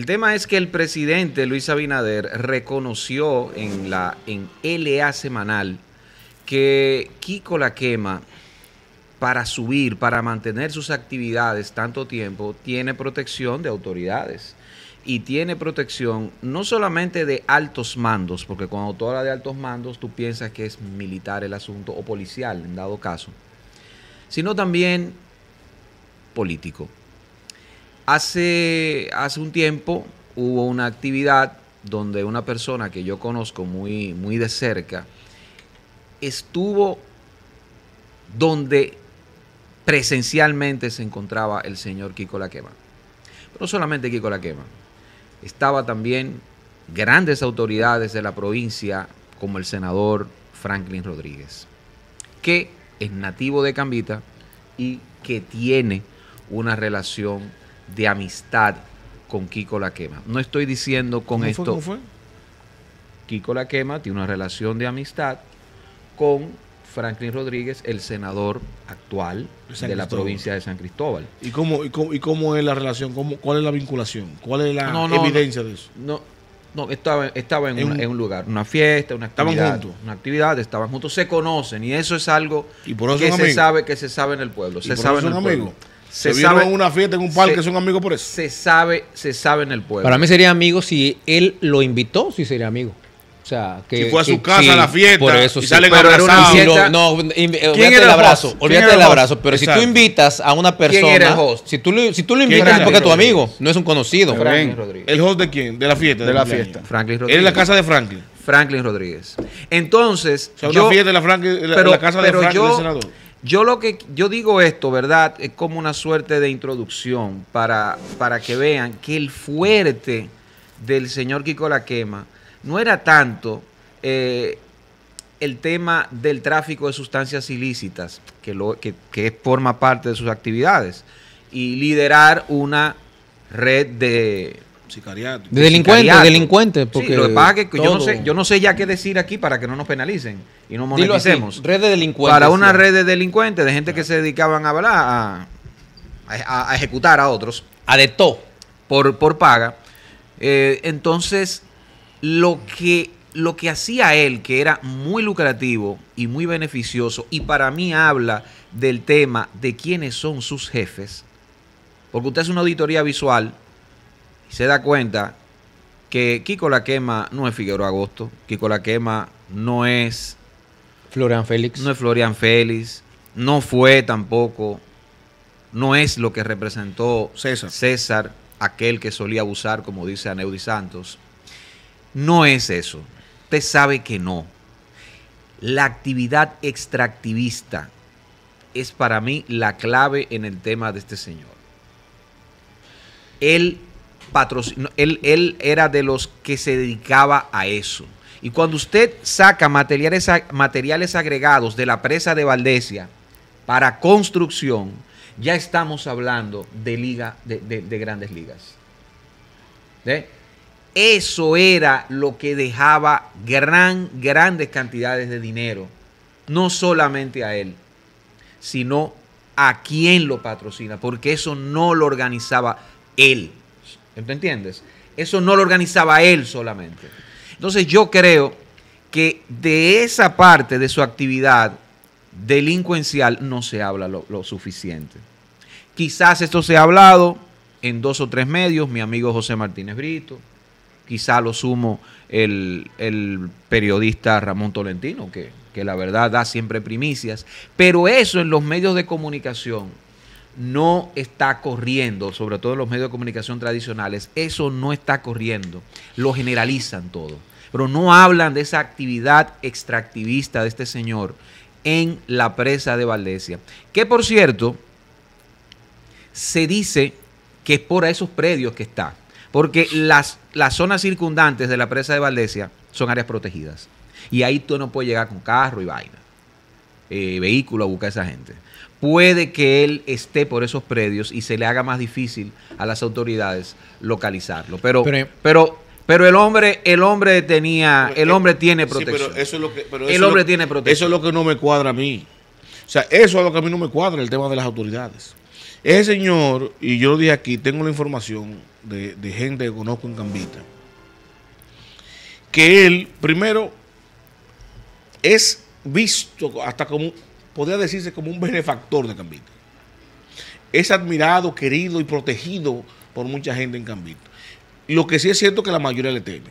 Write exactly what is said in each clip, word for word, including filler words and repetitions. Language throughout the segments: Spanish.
El tema es que el presidente Luis Abinader reconoció en la en L A Semanal que Kiko la Quema, para subir, para mantener sus actividades tanto tiempo, tiene protección de autoridades y tiene protección no solamente de altos mandos, porque cuando tú hablas de altos mandos tú piensas que es militar el asunto o policial en dado caso, sino también político. Hace, hace un tiempo hubo una actividad donde una persona que yo conozco muy, muy de cerca estuvo donde presencialmente se encontraba el señor Kiko la Quema. Pero no solamente Kiko la Quema, estaba también grandes autoridades de la provincia como el senador Franklin Rodríguez, que es nativo de Cambita y que tiene una relación de amistad con Kiko la Quema. No estoy diciendo con esto... ¿Cómo fue? Kiko la Quema tiene una relación de amistad con Franklin Rodríguez, el senador actual de la provincia de San Cristóbal. ¿Y cómo, y cómo, y cómo es la relación? ¿Cómo, ¿Cuál es la vinculación? ¿Cuál es la no, no, evidencia no, de eso? No, no estaba, estaba en, en, un, en un lugar, una fiesta, una actividad. Estaban juntos. Una actividad, estaban juntos, se conocen y eso es algo ¿Y por eso que, se sabe, que se sabe en el pueblo. ¿Y se por sabe eso en el pueblo? Amigos. Se, se sabe en una fiesta, en un parque, se, son amigos por eso. Se sabe, se sabe en el pueblo. Para mí sería amigo si él lo invitó, si sería amigo. O sea, que, si fue a su que, casa sí, a la fiesta por eso, y salen sí, abrazados. Si no, no, olvídate del abrazo, olvídate del abrazo. Pero exacto, si tú invitas a una persona, si tú, si tú lo invitas es porque es tu amigo, no es un conocido. Franklin Rodríguez. ¿El host de quién? De la fiesta. De, de la fiesta. Franklin Rodríguez. Él es la casa de Franklin. Franklin Rodríguez. Entonces, o sea, yo, una fiesta de la, Franklin, la, pero, la casa pero de Franklin, yo, el senador. Yo lo que yo digo esto, ¿verdad? Es como una suerte de introducción para, para que vean que el fuerte del señor Kiko la Quema no era tanto eh, el tema del tráfico de sustancias ilícitas, que, lo, que, que forma parte de sus actividades, y liderar una red de... Sicariato. De delincuentes, delincuentes. Porque sí, lo que pasa es que yo no, sé, yo no sé ya qué decir aquí para que no nos penalicen y no moneticemos. Así, red de delincuentes. Para una red de delincuentes, de gente claro, que se dedicaban a, a, a, a ejecutar a otros. A de todo. Por, por paga. Eh, entonces... Lo que, lo que hacía él, que era muy lucrativo y muy beneficioso, y para mí habla del tema de quiénes son sus jefes, porque usted hace una auditoría visual y se da cuenta que Kiko la Quema no es Figueroa Agosto, Kiko la Quema no es Florian Félix, no es Florian Félix, no fue tampoco, no es lo que representó César, César aquel que solía abusar, como dice Aneudys Santos. No es eso. Usted sabe que no. La actividad extractivista es para mí la clave en el tema de este señor. Él, patrocinó, él, él era de los que se dedicaba a eso. Y cuando usted saca materiales, materiales agregados de la presa de Valdesia para construcción, ya estamos hablando de, liga, de, de, de grandes ligas. ¿Eh? Eso era lo que dejaba gran, grandes cantidades de dinero, no solamente a él, sino a quien lo patrocina, porque eso no lo organizaba él. ¿Te entiendes? Eso no lo organizaba él solamente. Entonces yo creo que de esa parte de su actividad delincuencial no se habla lo, lo suficiente. Quizás esto se ha hablado en dos o tres medios, mi amigo José Martínez Brito, quizá lo sumo el, el periodista Ramón Tolentino, que, que la verdad da siempre primicias, pero eso en los medios de comunicación no está corriendo, sobre todo en los medios de comunicación tradicionales, eso no está corriendo, lo generalizan todo, pero no hablan de esa actividad extractivista de este señor en la presa de Valdesia, que por cierto, se dice que es por esos predios que está, porque las, las zonas circundantes de la presa de Valdesia son áreas protegidas. Y ahí tú no puedes llegar con carro y vaina, eh, vehículo a buscar a esa gente. Puede que él esté por esos predios y se le haga más difícil a las autoridades localizarlo. Pero, pero, pero, pero el hombre, el hombre tenía, el hombre tiene protección. Sí, pero eso es lo que, pero eso el hombre lo, tiene protección. Eso es lo que no me cuadra a mí. O sea, eso es lo que a mí no me cuadra, el tema de las autoridades. Ese señor, y yo lo dije aquí, tengo la información de, de gente que conozco en Cambita, que él, primero, es visto hasta como, podría decirse, como un benefactor de Cambita. Es admirado, querido y protegido por mucha gente en Cambita. Lo que sí es cierto que la mayoría le teme.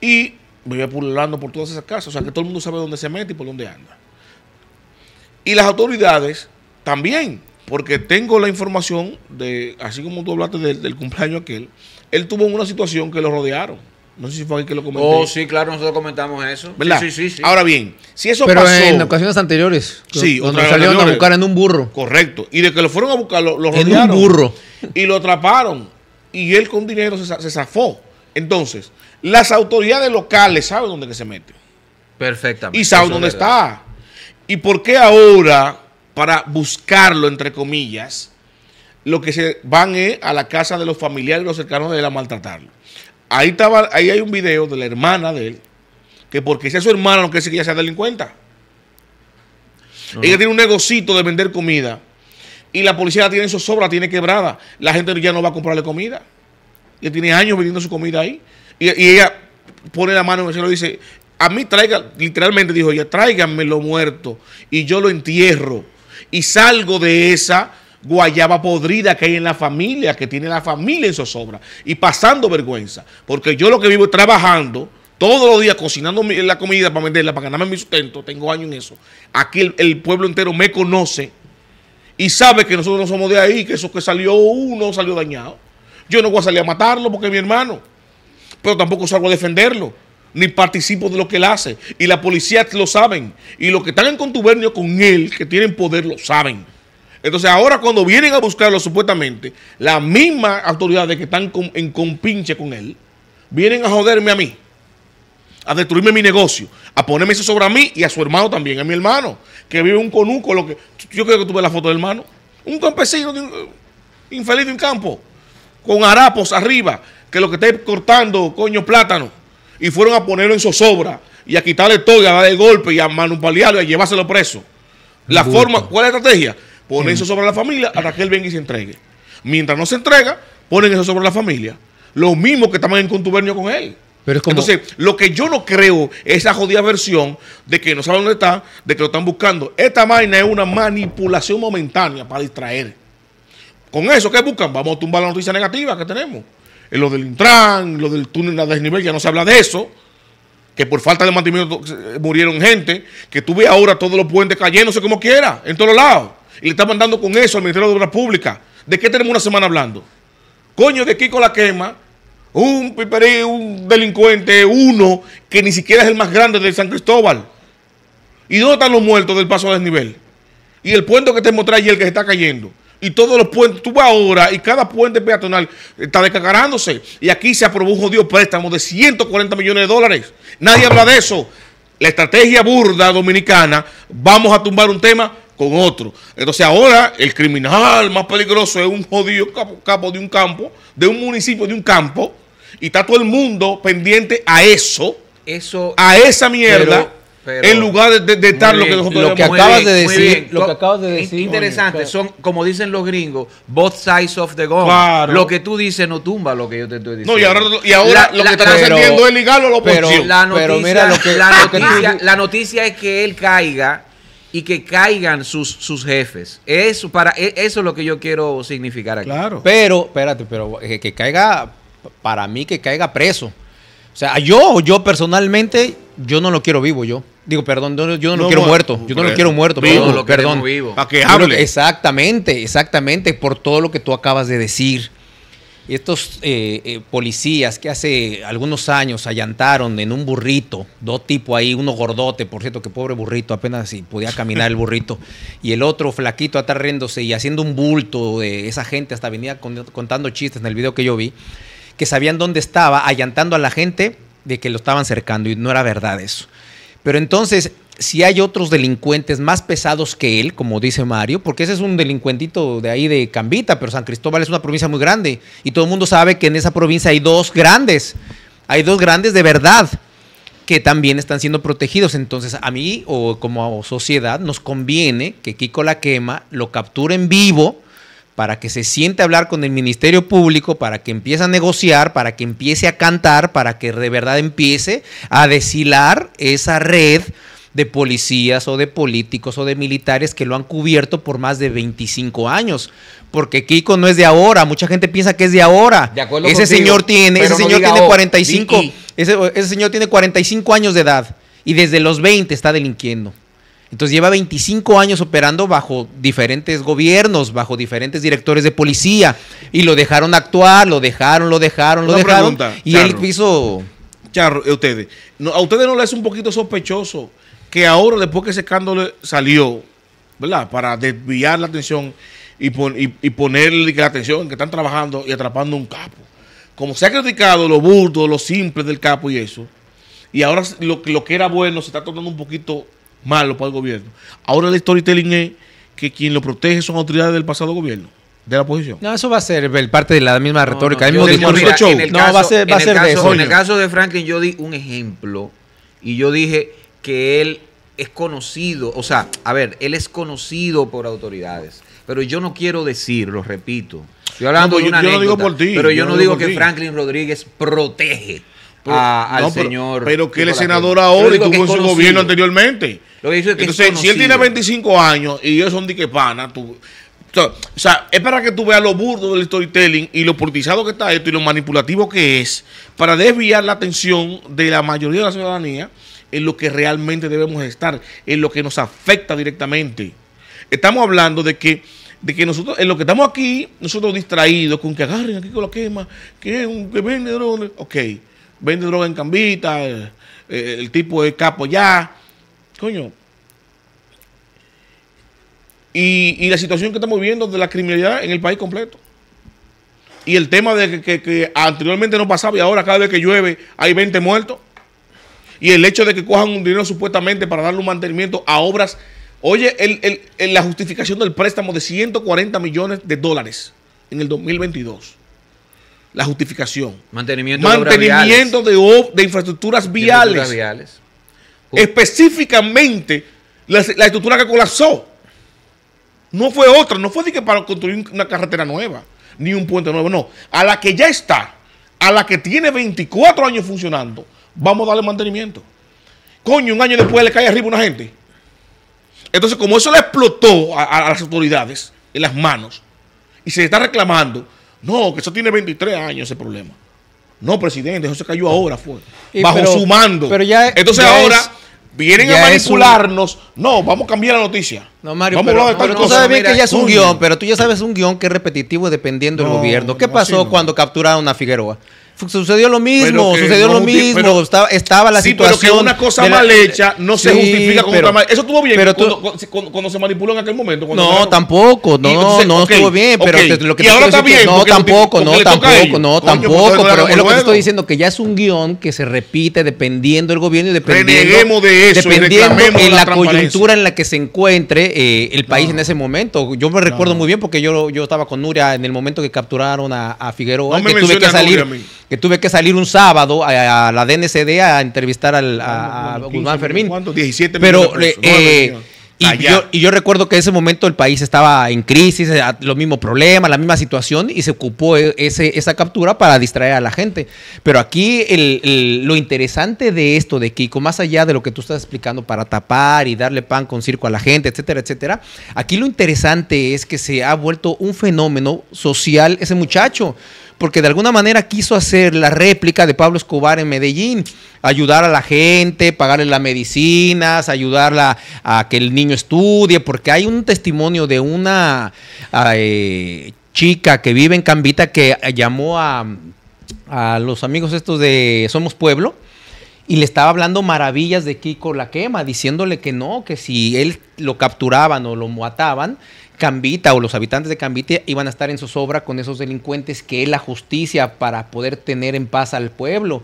Y me voy pululando por todas esas casas, o sea que todo el mundo sabe dónde se mete y por dónde anda. Y las autoridades también, porque tengo la información de, así como tú hablaste del, del cumpleaños aquel, él tuvo una situación que lo rodearon. No sé si fue alguien que lo comentó. Oh, sí, claro, nosotros comentamos eso. ¿Verdad? Sí, sí, sí. Ahora bien, si eso Pero pasó... Pero en ocasiones anteriores. Sí. Donde salieron anteriores, a buscar en un burro. Correcto. Y de que lo fueron a buscar, lo, lo rodearon. En un burro. Y lo atraparon. Y él con dinero se, se zafó. Entonces, las autoridades locales saben dónde que se mete. Perfectamente. Y saben dónde está. ¿Y por qué ahora, para buscarlo, entre comillas, lo que se van es a la casa de los familiares y los cercanos de él a maltratarlo? Ahí estaba, ahí hay un video de la hermana de él, que porque sea su hermana no quiere decir que ella sea delincuenta. Uh-huh. Ella tiene un negocito de vender comida y la policía la tiene en zozobra, la tiene quebrada. La gente ya no va a comprarle comida. Ella tiene años vendiendo su comida ahí. Y, y ella pone la mano en el cielo y dice, a mí traigan, literalmente dijo ella, tráiganme lo muerto y yo lo entierro. Y salgo de esa guayaba podrida que hay en la familia, que tiene la familia en zozobra y pasando vergüenza, porque yo lo que vivo es trabajando todos los días, cocinando la comida para venderla, para ganarme mi sustento, tengo años en eso. Aquí el, el pueblo entero me conoce y sabe que nosotros no somos de ahí, que eso que salió uno salió dañado. Yo no voy a salir a matarlo porque es mi hermano, pero tampoco salgo a defenderlo, ni participo de lo que él hace, y la policía lo saben, y los que están en contubernio con él, que tienen poder, lo saben. Entonces ahora cuando vienen a buscarlo supuestamente, las mismas autoridades que están con, en compinche con él, vienen a joderme a mí, a destruirme mi negocio, a ponerme eso sobre a mí y a su hermano también, a mi hermano, que vive un conuco, lo que, yo creo que tú ves la foto del hermano, un campesino de un, infeliz de un campo, con harapos arriba, que lo que está cortando, coño, plátano, y fueron a ponerlo en zozobra, y a quitarle todo, y a darle el golpe, y a manupalearlo, y a llevárselo preso. La Buta. forma, ¿cuál es la estrategia? Ponen eso sobre la familia hasta que él venga y se entregue. Mientras no se entrega, ponen eso sobre la familia. Los mismos que estaban en contubernio con él. Pero es como... Entonces, lo que yo no creo es esa jodida versión de que no saben dónde está, de que lo están buscando. Esta vaina es una manipulación momentánea para distraer. Con eso, ¿qué buscan? Vamos a tumbar la noticia negativa que tenemos. En lo del Intran, lo del túnel de Desnivel, ya no se habla de eso. Que por falta de mantenimiento murieron gente. Que tú ves ahora todos los puentes cayéndose como quiera, en todos lados. Y le está mandando con eso al Ministerio de Obras Públicas. ¿De qué tenemos una semana hablando? Coño, de Kiko la Quema, un piperí, un delincuente, uno que ni siquiera es el más grande del San Cristóbal. ¿Y dónde están los muertos del paso a Desnivel? Y el puente que te mostré ayer, el que se está cayendo. Y todos los puentes, tú vas ahora y cada puente peatonal está descargándose. Y aquí se aprobó un jodido préstamo de ciento cuarenta millones de dólares. Nadie habla de eso. La estrategia burda dominicana, vamos a tumbar un tema con otro. Entonces ahora el criminal más peligroso es un jodido capo, capo de un campo, de un municipio, de un campo, y está todo el mundo pendiente a eso, eso a esa mierda, pero, pero, en lugar de, de, de estar bien, lo que nosotros lo que acabas bien, de decir. Lo que acabas de decir. Interesante, oye, claro. Son, como dicen los gringos, both sides of the gun. Claro. Lo que tú dices no tumba lo que yo te estoy diciendo. No, y ahora, y ahora la, lo que están haciendo es ligarlo a la oposición. La noticia, pero mira lo que, la, noticia, la noticia es que él caiga y que caigan sus, sus jefes. Eso para eso es lo que yo quiero significar aquí. Claro. Pero, espérate, pero que, que caiga, para mí que caiga preso. O sea, yo, yo personalmente, yo no lo quiero vivo, yo. Digo, perdón, yo no, yo no, no lo quiero muerto. Yo no lo quiero muerto, vivo, perdón. Lo perdón. Vivo. Para que hable. Que, exactamente, exactamente, por todo lo que tú acabas de decir. Estos eh, eh, policías que hace algunos años allantaron en un burrito, dos tipos ahí, uno gordote, por cierto, que pobre burrito, apenas si podía caminar el burrito, y el otro flaquito atarriéndose y haciendo un bulto, de esa gente hasta venía contando chistes en el video que yo vi, que sabían dónde estaba, allantando a la gente de que lo estaban cercando, y no era verdad eso. Pero entonces, si hay otros delincuentes más pesados que él, como dice Mario, porque ese es un delincuentito de ahí de Cambita, pero San Cristóbal es una provincia muy grande y todo el mundo sabe que en esa provincia hay dos grandes, hay dos grandes de verdad que también están siendo protegidos. Entonces a mí o como sociedad nos conviene que Kiko la Quema lo capturen vivo para que se siente a hablar con el Ministerio Público, para que empiece a negociar, para que empiece a cantar, para que de verdad empiece a deshilar esa red de policías o de políticos o de militares que lo han cubierto por más de veinticinco años, porque Kiko no es de ahora, mucha gente piensa que es de ahora. De acuerdo ese contigo, señor tiene, ese no señor tiene cuarenta y cinco, ese, ese señor tiene cuarenta y cinco años de edad y desde los veinte está delinquiendo. Entonces lleva veinticinco años operando bajo diferentes gobiernos, bajo diferentes directores de policía, y lo dejaron actuar, lo dejaron, lo dejaron, lo Una dejaron pregunta, y Charro, él hizo... Charro, ustedes, no, ¿a ustedes no les es un poquito sospechoso que ahora, después que ese escándalo salió, ¿verdad?, para desviar la atención y, pon, y, y ponerle la atención que están trabajando y atrapando un capo? Como se ha criticado lo burdo, lo simple del capo y eso, y ahora lo, lo que era bueno se está tornando un poquito malo para el gobierno. Ahora el storytelling es que quien lo protege son autoridades del pasado gobierno, de la oposición. No, eso va a ser parte de la misma retórica. No, no, el mismo discurso show. No, va a ser, va a ser de eso. En el caso de Franklin yo di un ejemplo y yo dije que él es conocido, o sea, a ver, él es conocido por autoridades, pero yo no quiero decir, lo repito, estoy hablando no, de una yo, yo anécdota, no digo por ti, pero yo, yo no, no digo, digo que ti. Franklin Rodríguez protege pero, a, al no, pero, señor. Pero que él es senador ahora y tuvo en su gobierno anteriormente. Lo que dice es que entonces, es si él tiene veinticinco años y ellos son de que pana, tú... O sea, es para que tú veas lo burdo del storytelling y lo politizado que está esto y lo manipulativo que es para desviar la atención de la mayoría de la ciudadanía en lo que realmente debemos estar, en lo que nos afecta directamente. Estamos hablando de que, de que nosotros, en lo que estamos aquí, nosotros distraídos con que agarren aquí con la quema, que, que vende droga, ok, vende droga en Cambita, el, el tipo de capo ya, coño. Y, y la situación que estamos viendo de la criminalidad en el país completo. Y el tema de que, que, que anteriormente no pasaba y ahora cada vez que llueve hay veinte muertos. Y el hecho de que cojan un dinero supuestamente para darle un mantenimiento a obras. Oye, el, el, el, la justificación del préstamo de ciento cuarenta millones de dólares en el dos mil veintidós. La justificación. Mantenimiento, mantenimiento de, de, de infraestructuras viales. Infraestructuras viales. Uh. Específicamente la, la estructura que colapsó. No fue otra, no fue de que para construir una carretera nueva, ni un puente nuevo, no. A la que ya está, a la que tiene veinticuatro años funcionando, vamos a darle mantenimiento. Coño, un año después le cae arriba una gente. Entonces, como eso le explotó a, a las autoridades en las manos y se está reclamando, no, que eso tiene veintitrés años ese problema. No, presidente, eso se cayó ahora, fue. Y bajo pero, su mando. Pero ya, entonces ya ahora... Es... Vienen ya a manipularnos. Un... No, vamos a cambiar la noticia. No, Mario, vamos pero, a hablar de no, tú sabes bien que ya es un guión, pero tú ya sabes un guión que es repetitivo dependiendo del no, gobierno. ¿Qué no, pasó no. cuando capturaron a Figueroa? Sucedió lo mismo, sucedió no, lo mismo. Pero, estaba, estaba la sí, situación. Pero que una cosa la, mal hecha no sí, se justifica con pero, otra mal. Eso estuvo bien pero cuando, tú, cuando, cuando, cuando se manipuló en aquel momento. No, tampoco. No, entonces, no okay, estuvo bien. Pero okay. te, lo que y ahora está bien. No, tampoco, no, tampoco, no, tampoco. Pero es lo que te estoy diciendo, que ya es un guión que se repite dependiendo del gobierno y dependiendo. Reneguemos de eso. Dependiendo en la coyuntura en la que se encuentre eh, el país no. en ese momento. Yo me recuerdo no. muy bien porque yo, yo estaba con Nuria en el momento que capturaron a, a Figueroa. No me que tuve que salir. que tuve que salir un sábado a, a la D N C D a entrevistar al, a, a Guzmán Fermín. ¿Cuánto? diecisiete Pero, de eh, no, y, yo, y yo recuerdo que en ese momento el país estaba en crisis, los mismos problemas, la misma situación, y se ocupó ese, esa captura para distraer a la gente. Pero aquí el, el, lo interesante de esto de Kiko, más allá de lo que tú estás explicando para tapar y darle pan con circo a la gente, etcétera, etcétera, aquí lo interesante es que se ha vuelto un fenómeno social ese muchacho. Porque de alguna manera quiso hacer la réplica de Pablo Escobar en Medellín, ayudar a la gente, pagarle las medicinas, ayudarla a que el niño estudie, porque hay un testimonio de una eh, chica que vive en Cambita que llamó a, a los amigos estos de Somos Pueblo y le estaba hablando maravillas de Kiko la Quema, diciéndole que no, que si él lo capturaban o lo mataban, Cambita o los habitantes de Cambita iban a estar en zozobra con esos delincuentes, que es la justicia para poder tener en paz al pueblo,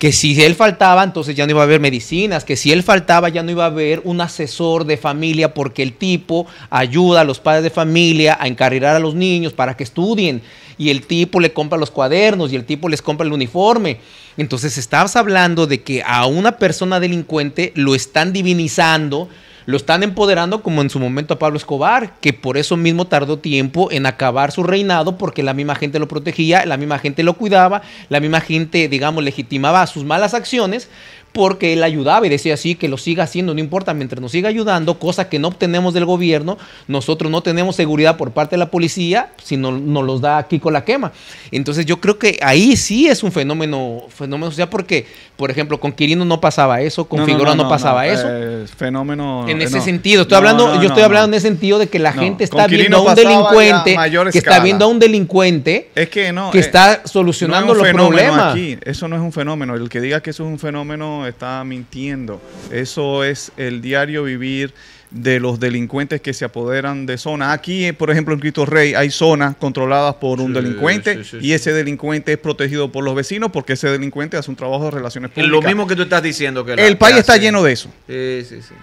que si él faltaba entonces ya no iba a haber medicinas, que si él faltaba ya no iba a haber un asesor de familia porque el tipo ayuda a los padres de familia a encarrilar a los niños para que estudien y el tipo le compra los cuadernos y el tipo les compra el uniforme. Entonces estás hablando de que a una persona delincuente lo están divinizando, Lo están empoderando como en su momento a Pablo Escobar, que por eso mismo tardó tiempo en acabar su reinado, porque la misma gente lo protegía, la misma gente lo cuidaba, la misma gente, digamos, legitimaba sus malas acciones, porque él ayudaba y decía así, que lo siga haciendo, no importa, mientras nos siga ayudando, cosa que no obtenemos del gobierno. Nosotros no tenemos seguridad por parte de la policía, sino nos los da Kiko la Quema. Entonces yo creo que ahí sí es un fenómeno, fenómeno social, porque, por ejemplo, con Quirino no pasaba eso, con no, Figueroa no, no, no pasaba no, eso. Eh, fenómeno... En ese no. sentido, estoy hablando, no, no, yo estoy no, hablando no. en ese sentido de que la no, gente está viendo a un delincuente, que está viendo a un delincuente es que, no, que está solucionando no es los problemas. Aquí. Eso no es un fenómeno, el que diga que eso es un fenómeno está mintiendo. Eso es el diario vivir de los delincuentes que se apoderan de zonas. Aquí, por ejemplo, en Cristo Rey hay zonas controladas por un sí, delincuente sí, sí, sí. y ese delincuente es protegido por los vecinos porque ese delincuente hace un trabajo de relaciones públicas. Lo mismo que tú estás diciendo. Que el país está lleno de eso. Sí, sí, sí.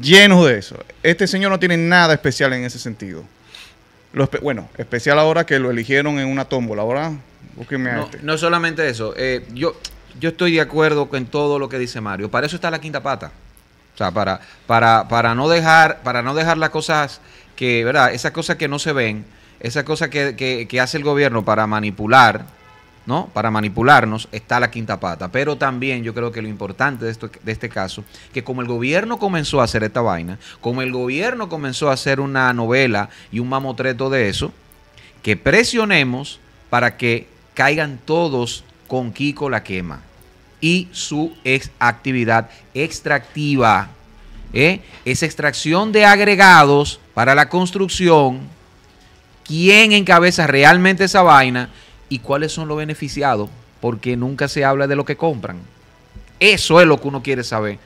Lleno de eso. Este señor no tiene nada especial en ese sentido. Lo espe bueno, especial ahora que lo eligieron en una tómbola. Ahora, búsquenme no, a este. No solamente eso. Eh, yo... Yo estoy de acuerdo con todo lo que dice Mario. Para eso está la quinta pata. O sea, para, para, para no dejar, para no dejar las cosas que, ¿verdad? Esas cosas que no se ven, esas cosas que, que, que hace el gobierno para manipular, ¿no? Para manipularnos, está la quinta pata. Pero también yo creo que lo importante de, esto, de este caso, que como el gobierno comenzó a hacer esta vaina, como el gobierno comenzó a hacer una novela y un mamotreto de eso, que presionemos para que caigan todos con Kiko la Quema y su ex actividad extractiva, ¿eh? Esa extracción de agregados para la construcción, quién encabeza realmente esa vaina y cuáles son los beneficiados, porque nunca se habla de lo que compran. Eso es lo que uno quiere saber,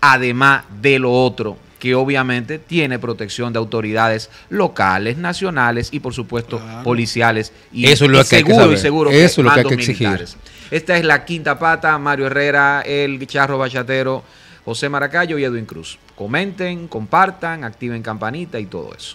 además de lo otro, que obviamente tiene protección de autoridades locales, nacionales y por supuesto claro. policiales y, Eso es lo y que seguro hay que saber. y seguro Eso que es lo que hay que exigir. Militares. Esta es la quinta pata, Mario Herrera, el Guicharro Bachatero, José Maracayo y Edwin Cruz. Comenten, compartan, activen campanita y todo eso.